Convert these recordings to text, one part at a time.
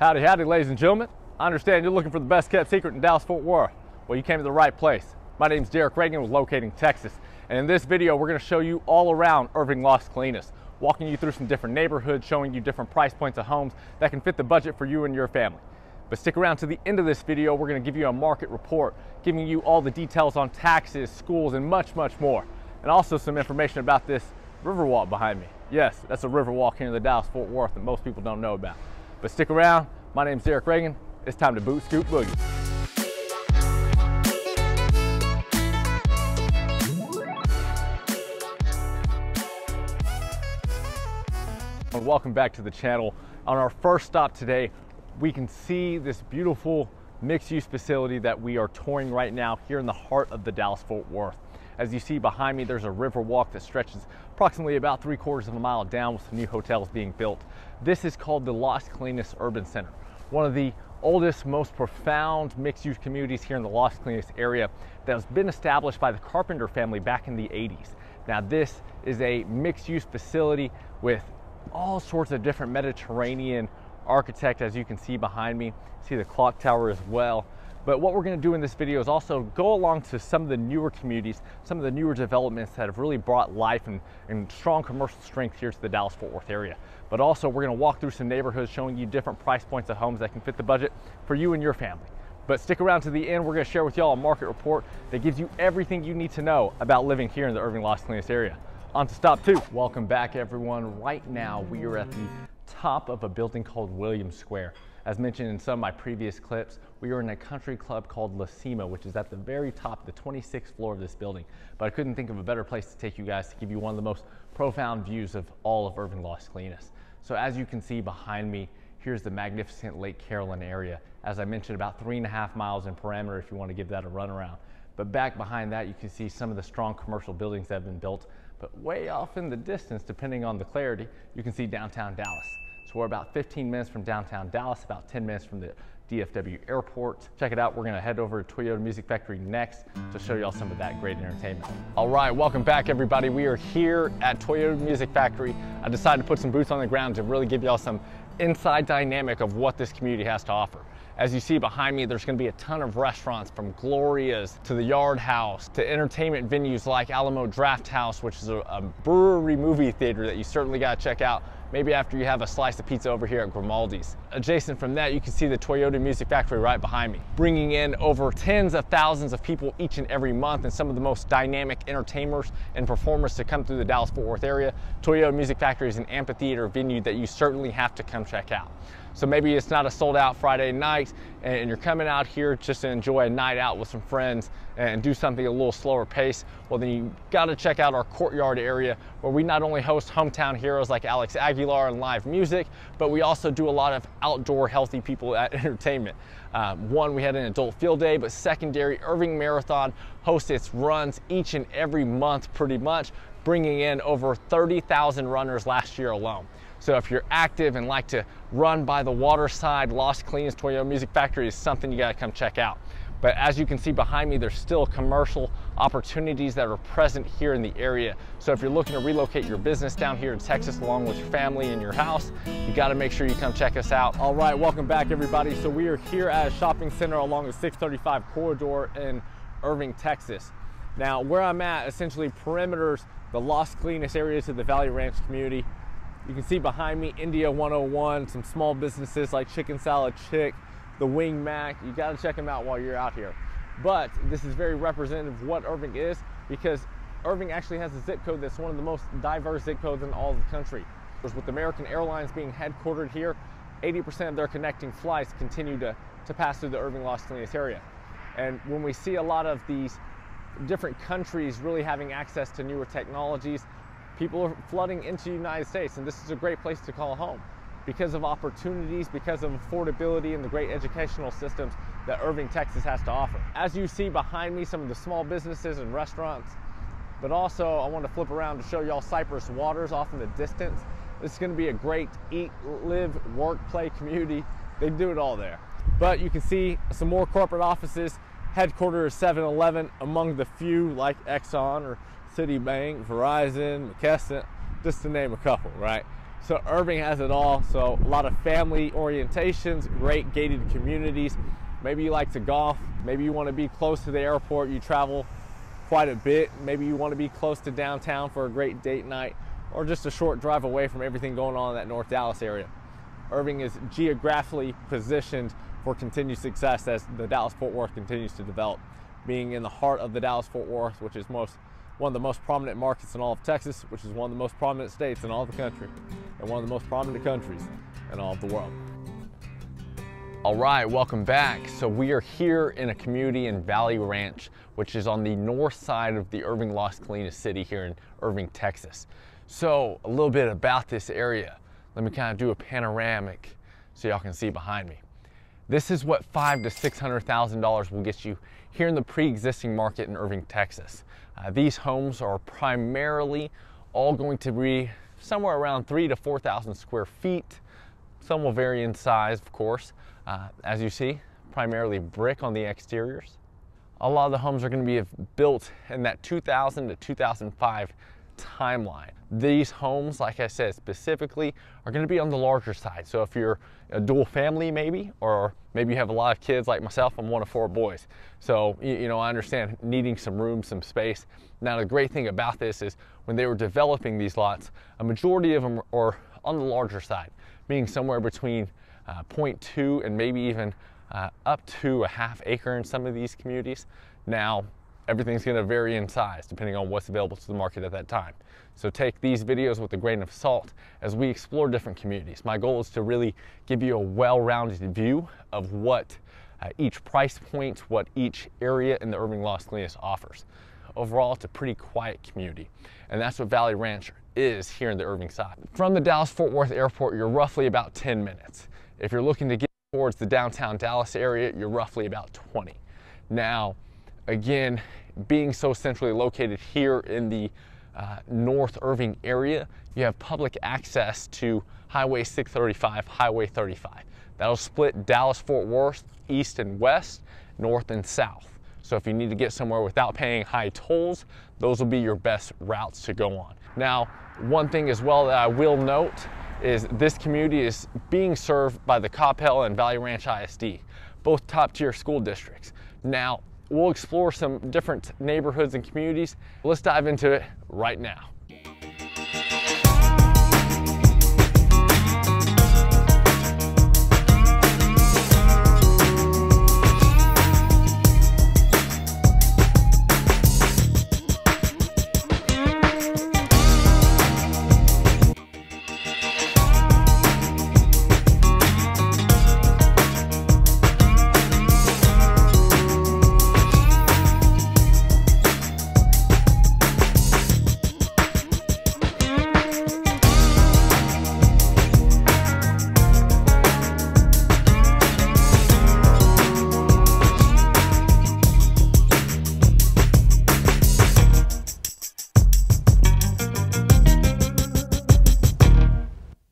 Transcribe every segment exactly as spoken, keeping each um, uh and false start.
Howdy, howdy, ladies and gentlemen. I understand you're looking for the best kept secret in Dallas Fort Worth. Well, you came to the right place. My name's Derek Reagan with Locating Texas. And in this video, we're gonna show you all around Irving, Las Colinas, walking you through some different neighborhoods, showing you different price points of homes that can fit the budget for you and your family. But stick around to the end of this video. We're gonna give you a market report, giving you all the details on taxes, schools, and much, much more. And also some information about this Riverwalk behind me. Yes, that's a Riverwalk here in the Dallas Fort Worth that most people don't know about. But stick around. My name's Derek Reagan. It's time to boot, scoot, boogie. And welcome back to the channel. On our first stop today, we can see this beautiful mixed-use facility that we are touring right now here in the heart of the Dallas Fort Worth. As you see behind me, there's a river walk that stretches approximately about three quarters of a mile down with some new hotels being built. This is called the Las Colinas Urban Center, one of the oldest, most profound mixed-use communities here in the Las Colinas area that has been established by the Carpenter family back in the eighties. Now, this is a mixed-use facility with all sorts of different Mediterranean architect, as you can see behind me. See the clock tower as well. But what we're going to do in this video is also go along to some of the newer communities, some of the newer developments that have really brought life and, and strong commercial strength here to the Dallas Fort Worth area. But also we're going to walk through some neighborhoods showing you different price points of homes that can fit the budget for you and your family. But stick around to the end. We're going to share with y'all a market report that gives you everything you need to know about living here in the Irving Las Colinas area. On to stop two. Welcome back, everyone. Right now we are at the top of a building called Williams Square. As mentioned in some of my previous clips, we are in a country club called La Cima, which is at the very top, the twenty-sixth floor of this building. But I couldn't think of a better place to take you guys to give you one of the most profound views of all of Irving Las Colinas. So as you can see behind me, here's the magnificent Lake Carolyn area. As I mentioned, about three and a half miles in perimeter if you want to give that a runaround. But back behind that, you can see some of the strong commercial buildings that have been built. But way off in the distance, depending on the clarity, you can see downtown Dallas. So we're about fifteen minutes from downtown Dallas, about ten minutes from the D F W airport. Check it out. We're going to head over to Toyota Music Factory next to show y'all some of that great entertainment. All right, welcome back, everybody. We are here at Toyota Music Factory. I decided to put some boots on the ground to really give y'all some inside dynamic of what this community has to offer. As you see behind me, there's going to be a ton of restaurants, from Gloria's to the Yard House to entertainment venues like Alamo Draft House, which is a, a brewery movie theater that you certainly got to check out. Maybe after you have a slice of pizza over here at Grimaldi's. Adjacent from that, you can see the Toyota Music Factory right behind me, bringing in over tens of thousands of people each and every month, and some of the most dynamic entertainers and performers to come through the Dallas Fort Worth area. Toyota Music Factory is an amphitheater venue that you certainly have to come check out. So maybe it's not a sold out Friday night and you're coming out here just to enjoy a night out with some friends and do something a little slower pace. Well, then you got to check out our courtyard area, where we not only host hometown heroes like Alex Aguilar and live music, but we also do a lot of outdoor healthy people at entertainment. Um, one, we had an adult field day, but secondary, Irving Marathon hosts its runs each and every month pretty much, bringing in over thirty thousand runners last year alone. So if you're active and like to run by the waterside, Las Colinas Toyota Music Factory is something you gotta come check out. But as you can see behind me, there's still commercial opportunities that are present here in the area. So if you're looking to relocate your business down here in Texas along with your family and your house, you gotta make sure you come check us out. All right, welcome back, everybody. So we are here at a shopping center along the six thirty-five corridor in Irving, Texas. Now, where I'm at essentially perimeters the Las Colinas area to the Valley Ranch community. You can see behind me India one oh one, some small businesses like Chicken Salad Chick, the Wing Mac. You gotta check them out while you're out here. But this is very representative of what Irving is, because Irving actually has a zip code that's one of the most diverse zip codes in all of the country. With American Airlines being headquartered here, eighty percent of their connecting flights continue to, to pass through the Irving Las Colinas area. And when we see a lot of these different countries really having access to newer technologies, people are flooding into the United States, and this is a great place to call home because of opportunities, because of affordability, and the great educational systems that Irving, Texas has to offer. As you see behind me, some of the small businesses and restaurants, but also I want to flip around to show y'all Cypress Waters off in the distance. This is going to be a great eat, live, work, play community. They do it all there. But you can see some more corporate offices. Headquarters seven eleven, among the few like Exxon or Citibank, Verizon, McKesson, just to name a couple, right? So Irving has it all. So a lot of family orientations, great gated communities. Maybe you like to golf. Maybe you want to be close to the airport. You travel quite a bit. Maybe you want to be close to downtown for a great date night, or just a short drive away from everything going on in that North Dallas area. Irving is geographically positioned for continued success as the Dallas Fort Worth continues to develop. Being in the heart of the Dallas Fort Worth, which is most one of the most prominent markets in all of Texas, which is one of the most prominent states in all of the country, and one of the most prominent countries in all of the world. All right, welcome back. So we are here in a community in Valley Ranch, which is on the north side of the Irving Las Colinas city here in Irving, Texas. So a little bit about this area. Let me kind of do a panoramic so y'all can see behind me. This is what five to six hundred thousand dollars will get you here in the pre-existing market in Irving, Texas. Uh, these homes are primarily all going to be somewhere around three to four thousand square feet. Some will vary in size, of course. Uh, as you see, primarily brick on the exteriors. A lot of the homes are going to be built in that two thousand to two thousand five timeline. These homes, like I said, specifically are going to be on the larger side. So if you're a dual family, maybe, or maybe you have a lot of kids like myself, I'm one of four boys. So, you know, I understand needing some room, some space. Now, the great thing about this is when they were developing these lots, a majority of them are on the larger side, being somewhere between uh, zero point two and maybe even uh, up to a half acre in some of these communities. Now, everything's going to vary in size depending on what's available to the market at that time. So take these videos with a grain of salt as we explore different communities. My goal is to really give you a well-rounded view of what uh, each price point, what each area in the Irving Las Colinas offers. Overall, it's a pretty quiet community, and that's what Valley Ranch is here in the Irving side. From the Dallas-Fort Worth Airport, you're roughly about ten minutes. If you're looking to get towards the downtown Dallas area, you're roughly about twenty. Now, again, being so centrally located here in the uh, North Irving area, you have public access to Highway six thirty-five, Highway thirty-five. That'll split Dallas-Fort Worth east and west, north and south. So if you need to get somewhere without paying high tolls, those will be your best routes to go on. Now, one thing as well that I will note is this community is being served by the Coppell and Valley Ranch I S D, both top-tier school districts. Now, we'll explore some different neighborhoods and communities. Let's dive into it right now.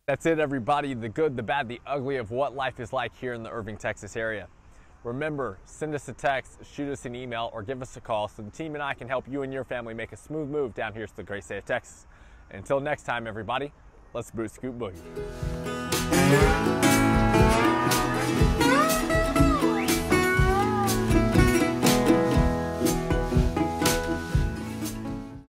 That's it, everybody. The good, the bad, the ugly of what life is like here in the Irving, Texas area. Remember, send us a text, shoot us an email, or give us a call so the team and I can help you and your family make a smooth move down here to the great state of Texas. Until next time, everybody, let's boot, scoot, boogie.